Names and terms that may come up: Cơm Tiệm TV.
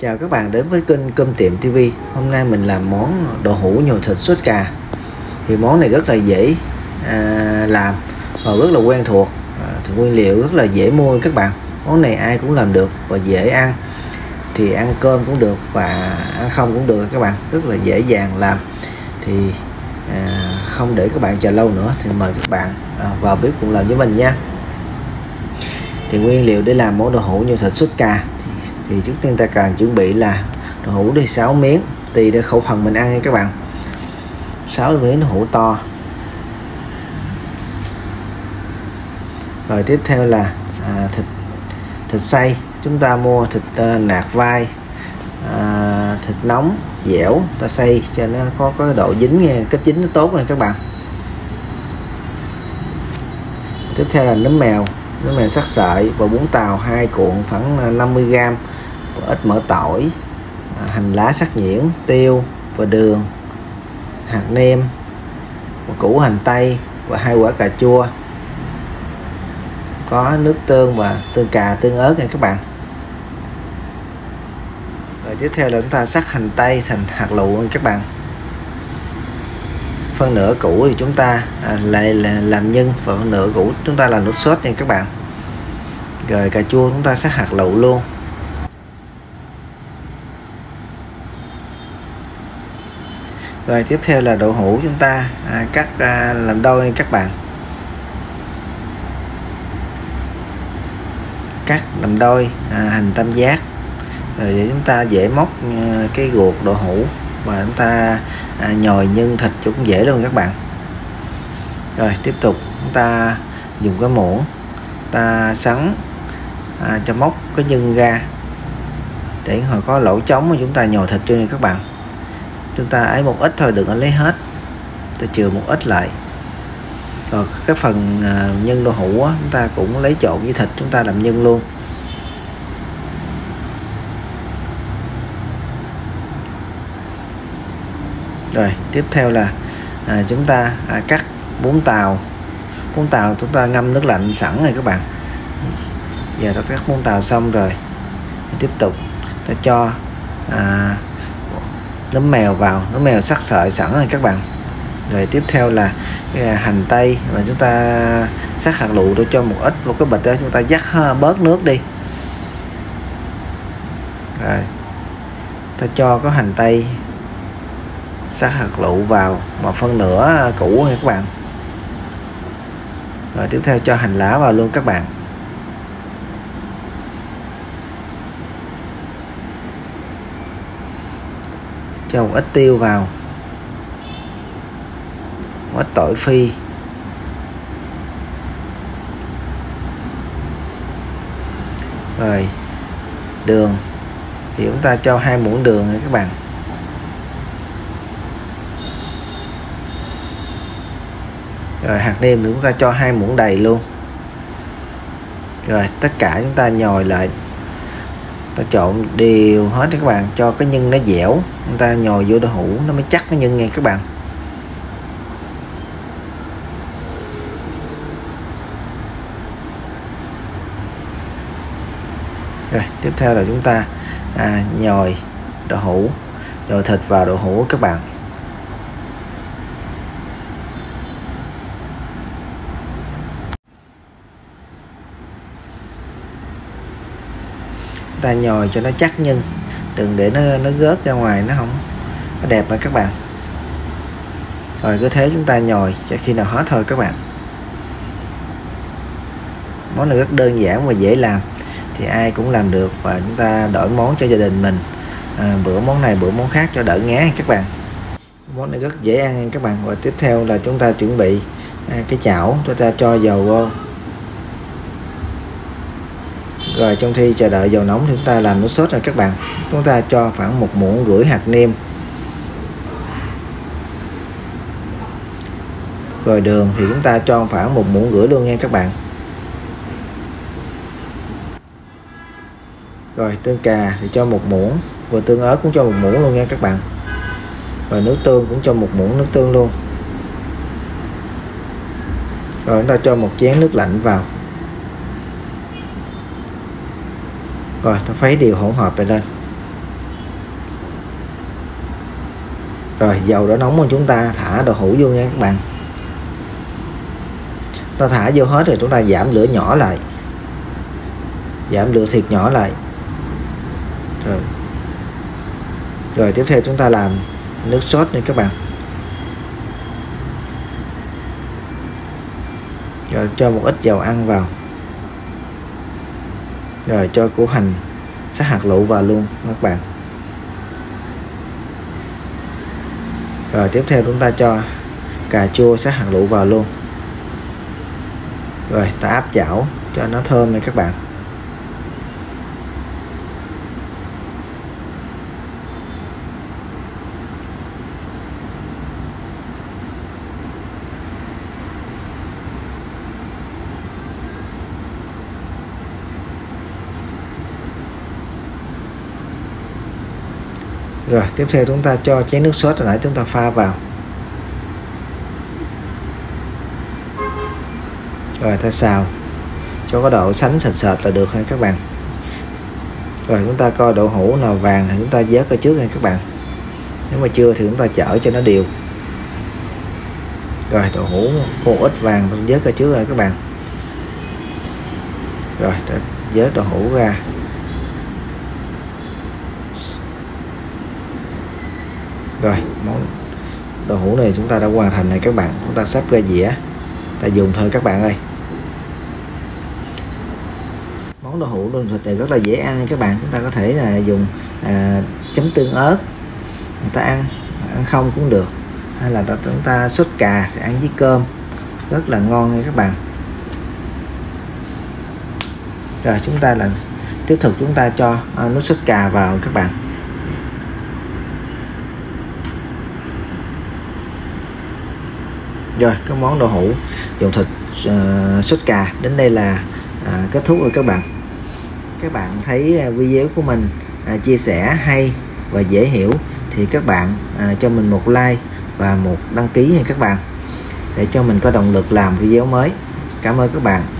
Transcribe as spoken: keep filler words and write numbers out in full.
Chào các bạn đến với kênh Cơm Tiệm ti vi. Hôm nay mình làm món đậu hũ nhồi thịt sốt cà. Thì món này rất là dễ à, làm và rất là quen thuộc à, thì nguyên liệu rất là dễ mua các bạn. Món này ai cũng làm được và dễ ăn. Thì ăn cơm cũng được và ăn không cũng được các bạn. Rất là dễ dàng làm. Thì à, không để các bạn chờ lâu nữa thì mời các bạn à, vào bếp cùng làm với mình nha. Thì nguyên liệu để làm món đậu hũ nhồi thịt sốt cà thì trước tiên ta cần chuẩn bị là đậu hũ đi sáu miếng, tùy theo khẩu phần mình ăn nha các bạn. sáu miếng đậu hũ to. Rồi tiếp theo là à, thịt thịt xay, chúng ta mua thịt à, nạc vai, à, thịt nóng dẻo, ta xay cho nó khó có độ dính nha, kết dính nó tốt nha các bạn. Tiếp theo là nấm mèo, nấm mèo sắc sợi và bún tàu hai cuộn khoảng năm mươi gam, ít mỡ tỏi, hành lá sắc nhuyễn, tiêu và đường, hạt nêm, một củ hành tây và hai quả cà chua. Có nước tương và tương cà, tương ớt nha các bạn. Rồi tiếp theo là chúng ta sắc hành tây thành hạt lựu các bạn. Phần nửa củ thì chúng ta à, lại là làm nhân, và phần nửa củ chúng ta làm nước sốt nha các bạn. Rồi cà chua chúng ta sắc hạt lựu luôn. Rồi tiếp theo là đậu hũ chúng ta à, cắt à, làm đôi nha các bạn. Cắt làm đôi à, hình tam giác. Rồi để chúng ta dễ móc à, cái ruột đậu hũ và chúng ta à, nhồi nhân thịt cũng dễ luôn các bạn. Rồi tiếp tục chúng ta dùng cái muỗng ta sắn à, cho móc cái nhân ra để hồi có lỗ trống mà chúng ta nhồi thịt cho nha các bạn. Chúng ta ấy một ít thôi, đừng có lấy hết, ta chừa một ít lại. Rồi cái phần à, nhân đậu hũ á, chúng ta cũng lấy trộn với thịt chúng ta làm nhân luôn. Rồi tiếp theo là à, chúng ta à, cắt bún tàu. Bún tàu chúng ta ngâm nước lạnh sẵn rồi các bạn. Giờ ta cắt bún tàu xong rồi, tiếp tục ta cho à, nấm mèo vào, nấm mèo sắc sợi sẵn rồi các bạn. Rồi tiếp theo là cái hành tây mà chúng ta sắc hạt lựu, để cho một ít một cái bịch đó, chúng ta dắt bớt nước đi. Rồi ta cho có hành tây sắc hạt lựu vào một phân nửa củ nha các bạn. Rồi tiếp theo cho hành lá vào luôn các bạn. Cho một ít tiêu vào, một ít tỏi phi, rồi đường thì chúng ta cho hai muỗng đường nha các bạn. Rồi hạt nêm chúng ta cho hai muỗng đầy luôn. Rồi tất cả chúng ta nhồi lại, ta trộn đều hết các bạn, cho cái nhân nó dẻo, chúng ta nhồi vô đậu hũ nó mới chắc cái nhân nha các bạn. Rồi tiếp theo là chúng ta à, nhồi đậu hũ, nhồi thịt vào đậu hũ các bạn. Ta nhồi cho nó chắc nhân, đừng để nó nó gớt ra ngoài, nó không nó đẹp mà các bạn. Rồi cứ thế chúng ta nhồi cho khi nào hết thôi các bạn. Món này rất đơn giản và dễ làm, thì ai cũng làm được, và chúng ta đổi món cho gia đình mình à, bữa món này bữa món khác cho đỡ ngán các bạn. Món này rất dễ ăn các bạn. Và tiếp theo là chúng ta chuẩn bị à, cái chảo, chúng ta cho dầu vô. Rồi trong khi chờ đợi dầu nóng thì chúng ta làm nước sốt rồi các bạn. Chúng ta cho khoảng một muỗng rưỡi hạt nêm, rồi đường thì chúng ta cho khoảng một muỗng rưỡi luôn nha các bạn. Rồi tương cà thì cho một muỗng, và tương ớt cũng cho một muỗng luôn nha các bạn. Rồi nước tương cũng cho một muỗng nước tương luôn. Rồi chúng ta cho một chén nước lạnh vào. Rồi ta khuấy đều hỗn hợp lại lên. Rồi dầu đỏ nóng mà chúng ta thả đậu hũ vô nha các bạn. Nó thả vô hết rồi chúng ta giảm lửa nhỏ lại, giảm lửa thiệt nhỏ lại. Rồi, rồi tiếp theo chúng ta làm nước sốt nha các bạn. Rồi cho một ít dầu ăn vào. Rồi cho củ hành, sát hạt lựu vào luôn các bạn. Rồi tiếp theo chúng ta cho cà chua, sát hạt lựu vào luôn. Rồi ta áp chảo cho nó thơm nha các bạn. Rồi tiếp theo chúng ta cho chén nước sốt hồi nãy chúng ta pha vào. Rồi ta xào cho có độ sánh sệt sệt là được ha các bạn. Rồi chúng ta coi đậu hũ nào vàng thì chúng ta vớt ở trước nha các bạn. Nếu mà chưa thì chúng ta chở cho nó đều. Rồi đậu hũ một ít vàng vớt ở trước rồi các bạn. Rồi ta vớt đậu hũ ra. Rồi món đậu hũ này chúng ta đã hoàn thành này các bạn. Chúng ta sắp ra dĩa, ta dùng thôi các bạn ơi. Món đậu hũ đun thịt này rất là dễ ăn các bạn. Chúng ta có thể là dùng à, chấm tương ớt, người ta ăn ăn không cũng được, hay là ta, chúng ta sốt cà sẽ ăn với cơm rất là ngon nha các bạn. Rồi chúng ta là tiếp tục chúng ta cho à, nước sốt cà vào các bạn. Rồi cái món đậu hũ dùng thịt uh, sốt cà đến đây là uh, kết thúc rồi các bạn. Các bạn thấy uh, video của mình uh, chia sẻ hay và dễ hiểu thì các bạn uh, cho mình một like và một đăng ký nha các bạn, để cho mình có động lực làm video mới. Cảm ơn các bạn.